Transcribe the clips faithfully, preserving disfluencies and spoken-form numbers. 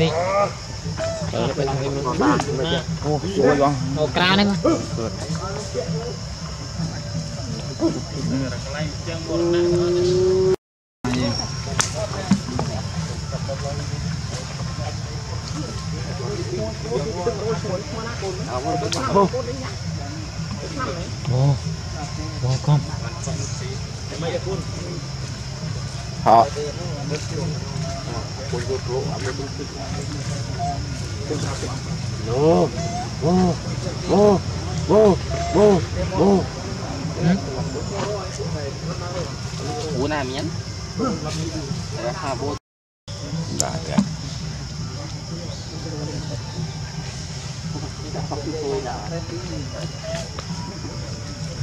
สิเปิดไปลองดูนะโอ้สวยว่ะโอ้กล้าเนี่ยมั้ยโอ้โอ้ก้มฮะโอ้โอ้โอ้โอ้โอ้โอ้หูหน้าเมียนราคาโบได้แล้ว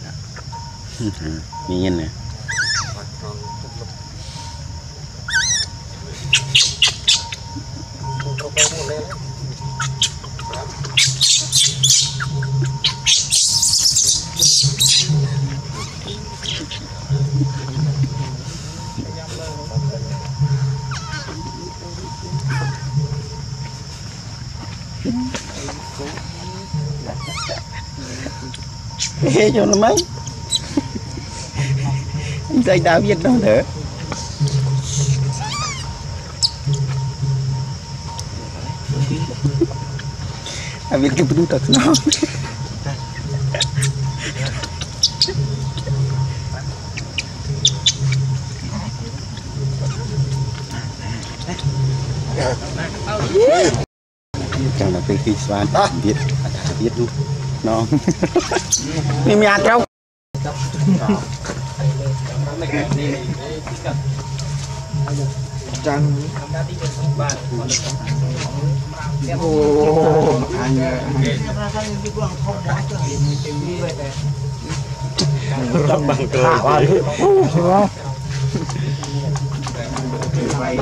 อ่ะมีเงินเลยเฮ้ยโยนมั้ยใจดาวเย็นต้องเถอะอาวิทย์ก็ดูตัดน้องจังหวะเป็นที่สว่างเย็นเย็นดูน้องนี่มีอาเจ้าจังโอ้อันนี้รับบังเกอร์สวยอ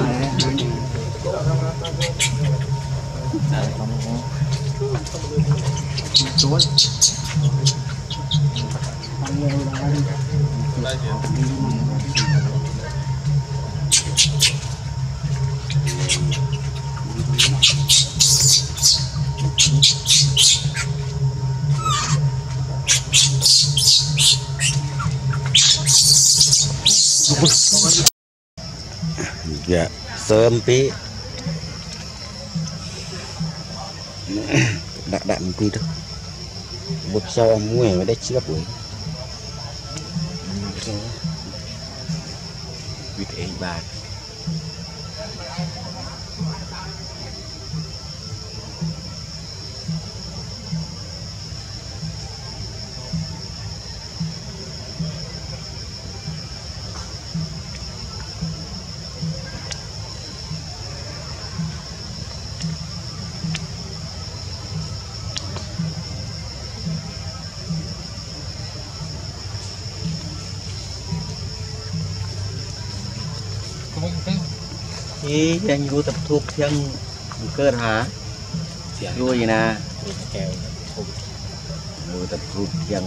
ย่าเสริมปีดักดักมันปีด้วยบุกเช้ามุ้ยไม่ได้เชื่อปุ๋ยวิธีบาทนี่ยังอยู่ตับทุบยังเกิดหาอยู่ยังนะอยู่ตับทุบยัง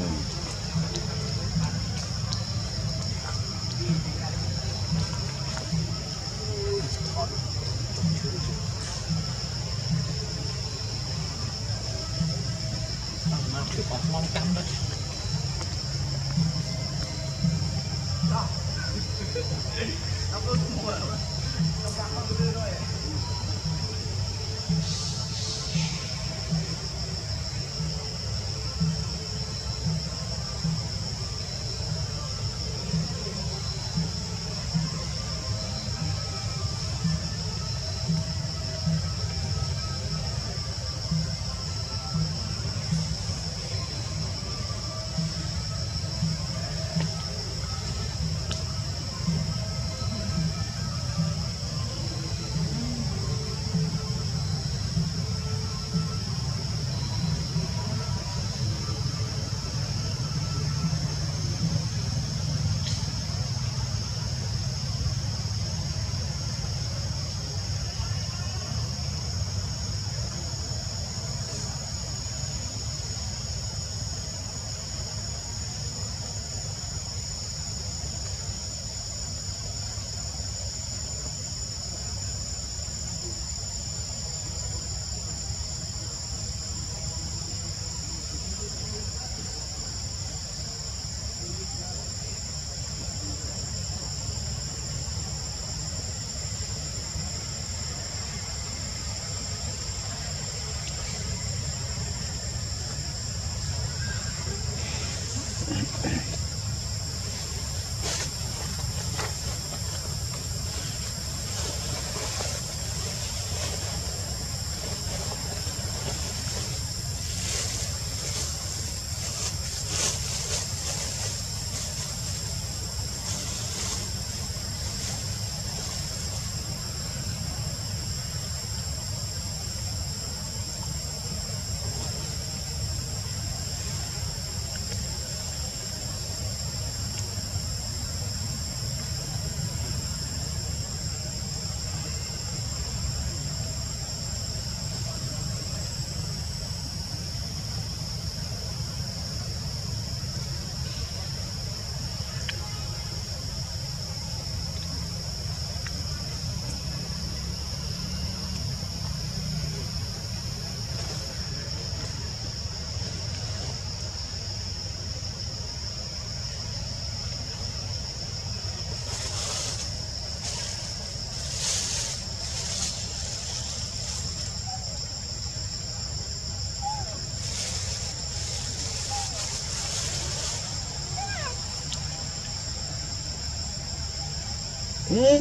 Hmm?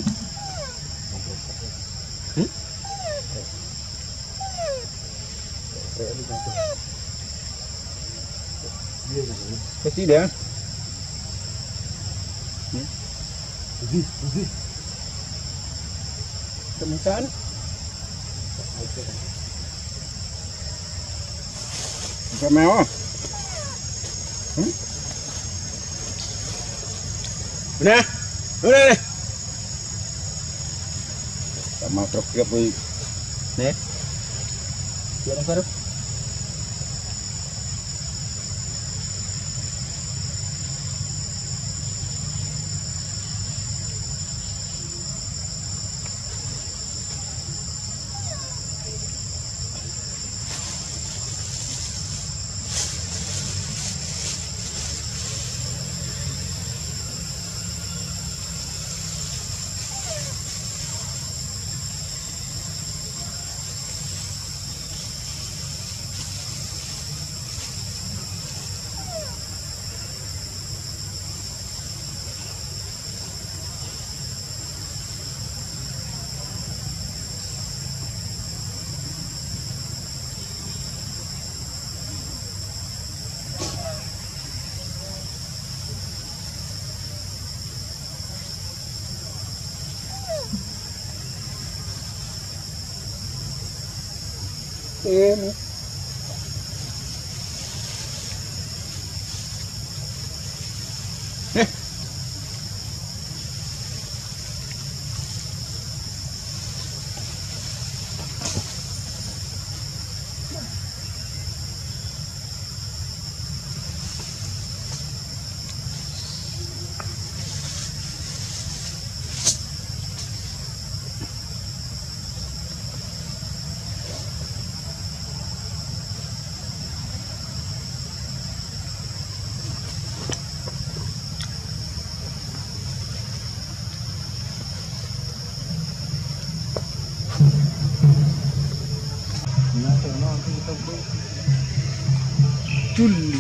Hmm? Pasti dah. Hmm? Pergi, pergi. Temukan. Bukan mewah. Hmm? Udah, udah deh. Mau truk ya nih jalan baru ini eh đồng đô chun lý.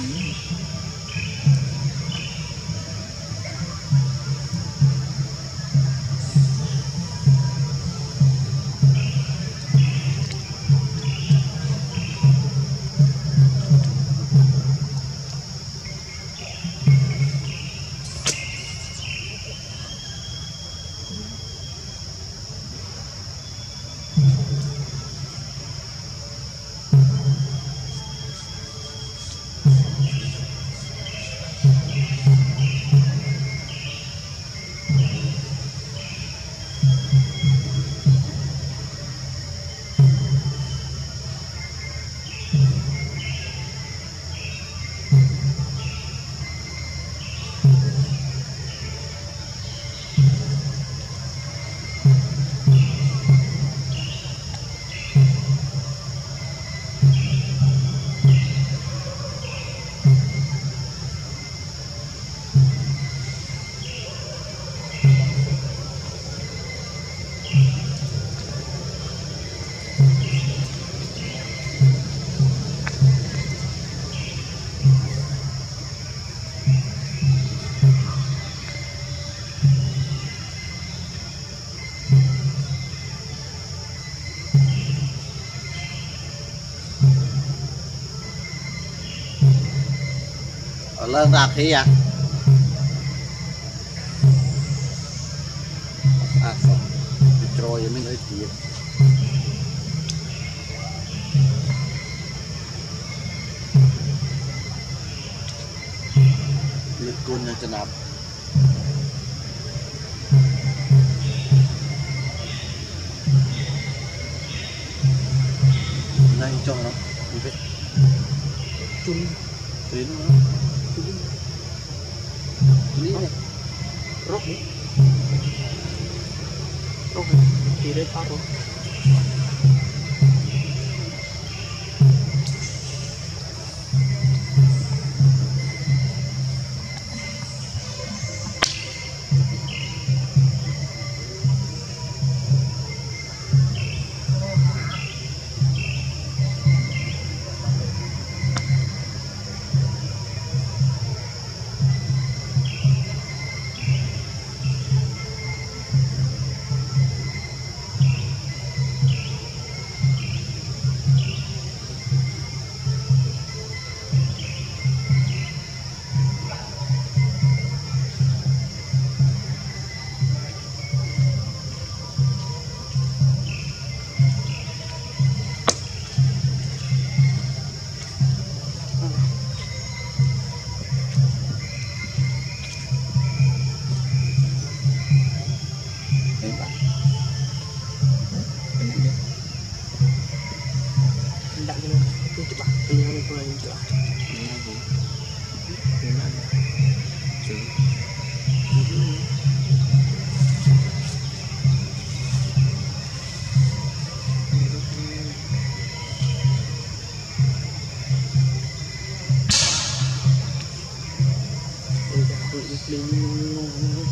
Lên rạp thì à à xong rồi mình lấy tiền lực côn lên chân áp này cho nó đi về chung đến ini nih, rok nih, rok nih, kiri paruh. Hãy subscribe cho kênh Ghiền Mì Gõ để không bỏ lỡ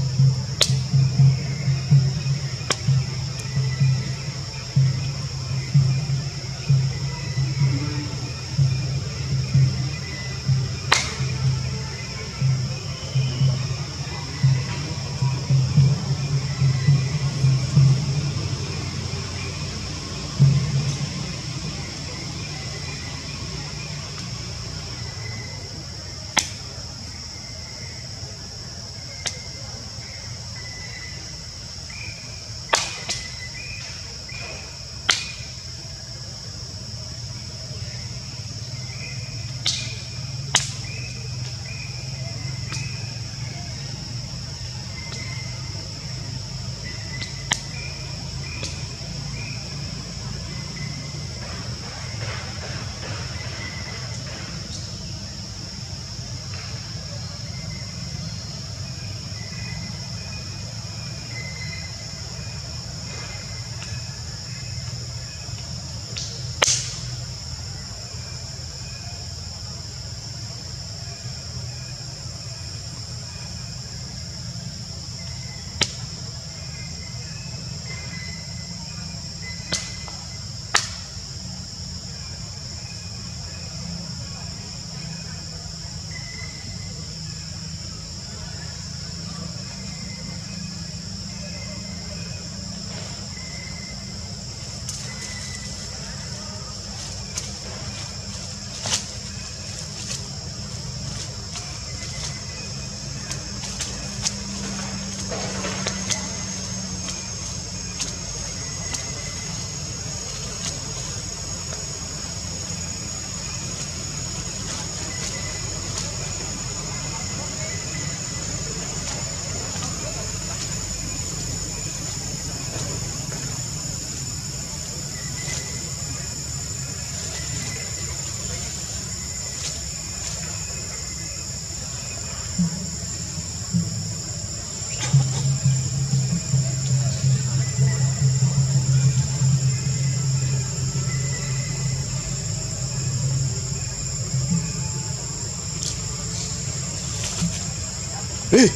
Ih.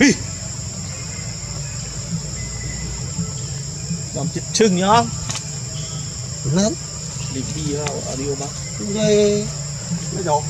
Ih. Làm chích chưng nhá. Lớn. Đi bia ở điều bác. Ghê. Nó dột.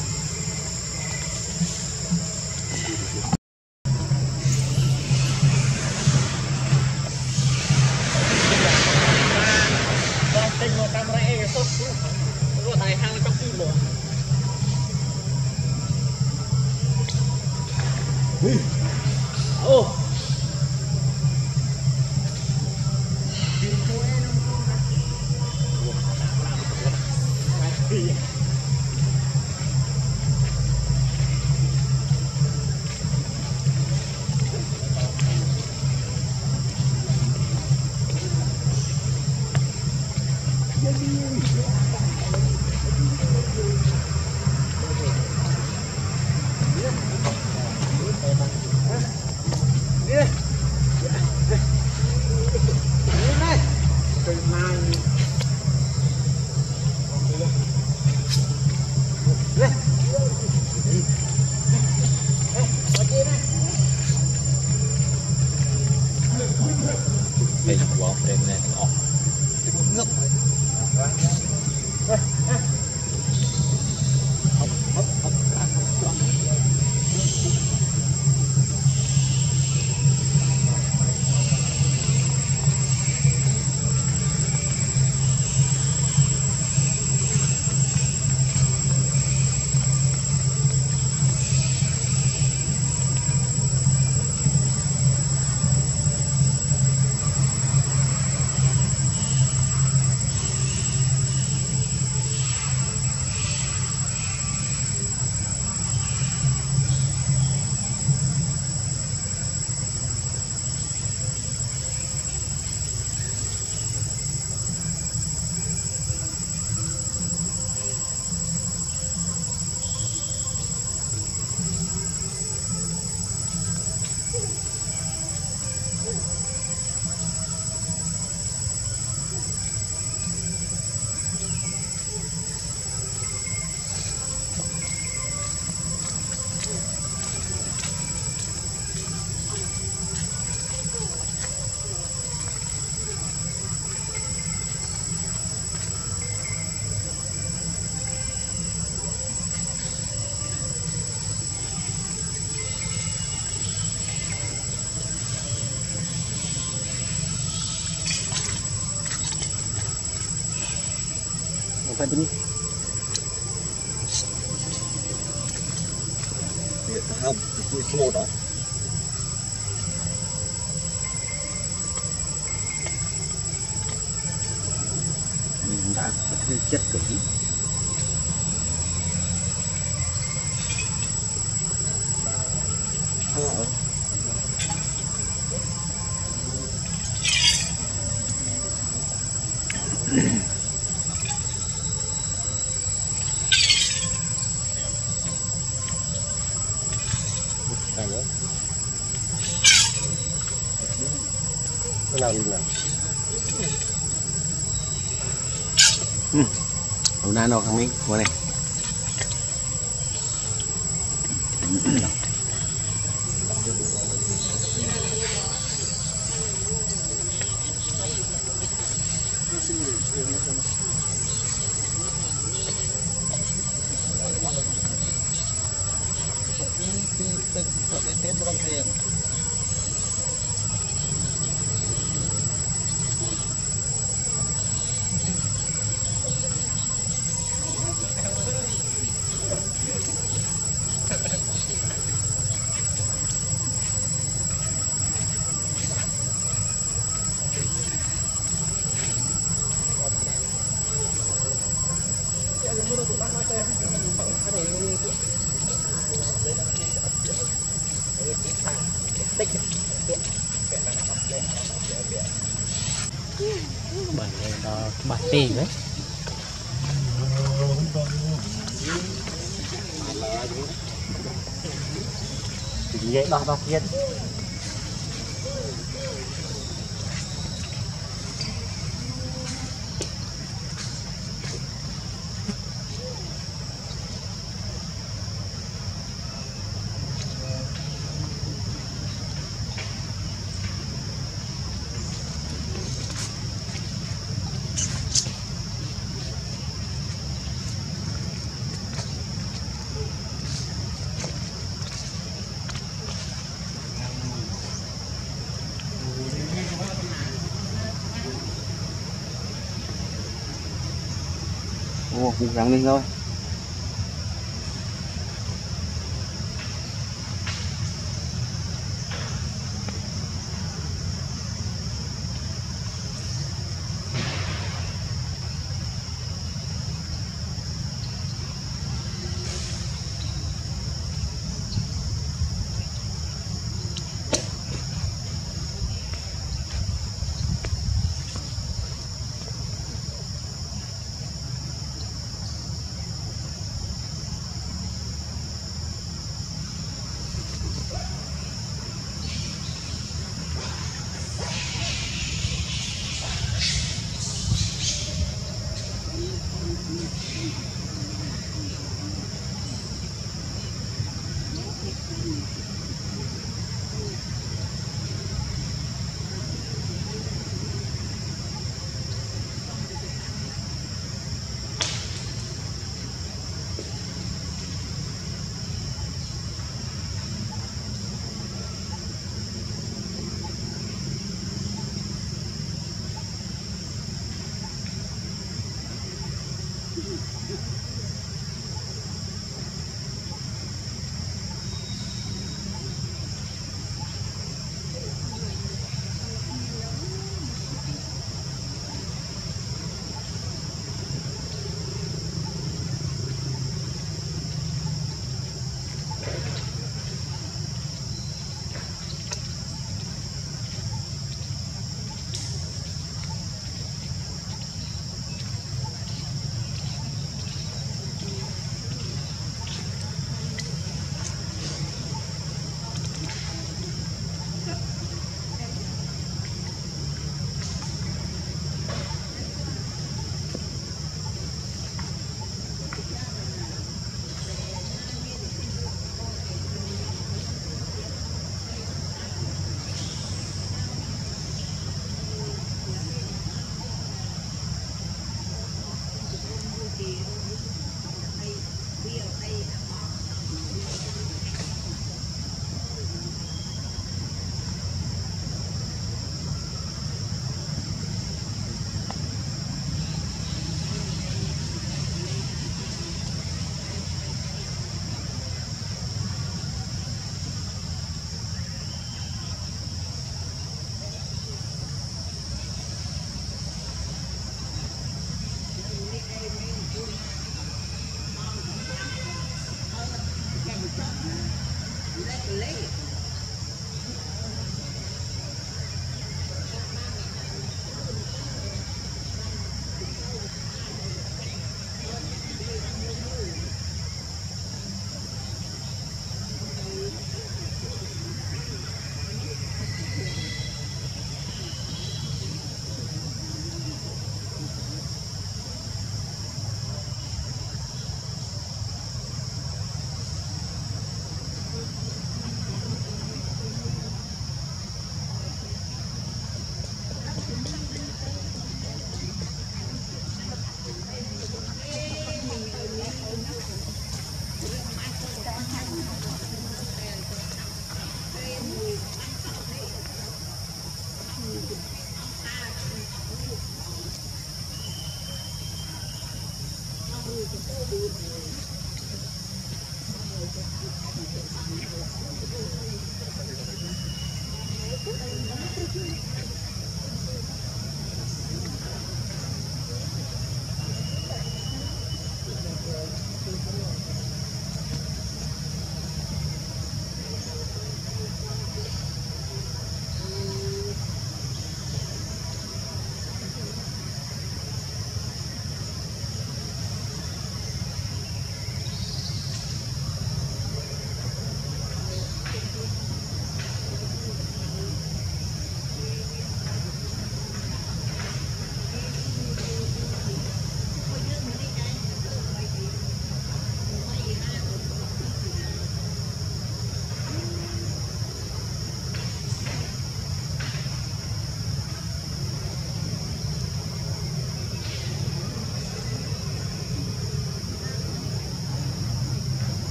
Bukan ini. Dia tahap itu semua dah. Ini dah tercet lagi. Oh. Nó không biết qua đây. Tì đấy. Thì dễ đo đo kiên. mình rắn lên thôi.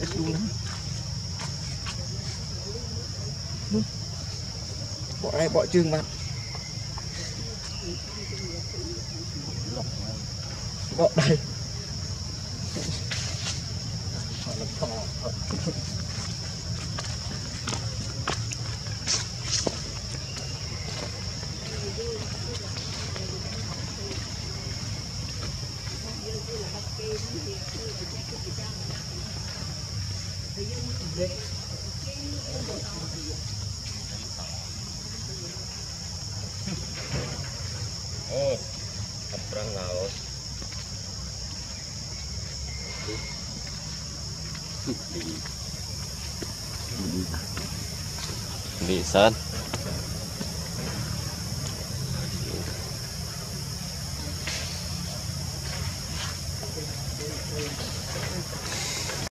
Ít luôn lắm. Bọn này bọn trường mặt. Bọn này. Oh, perang laut. Di sana.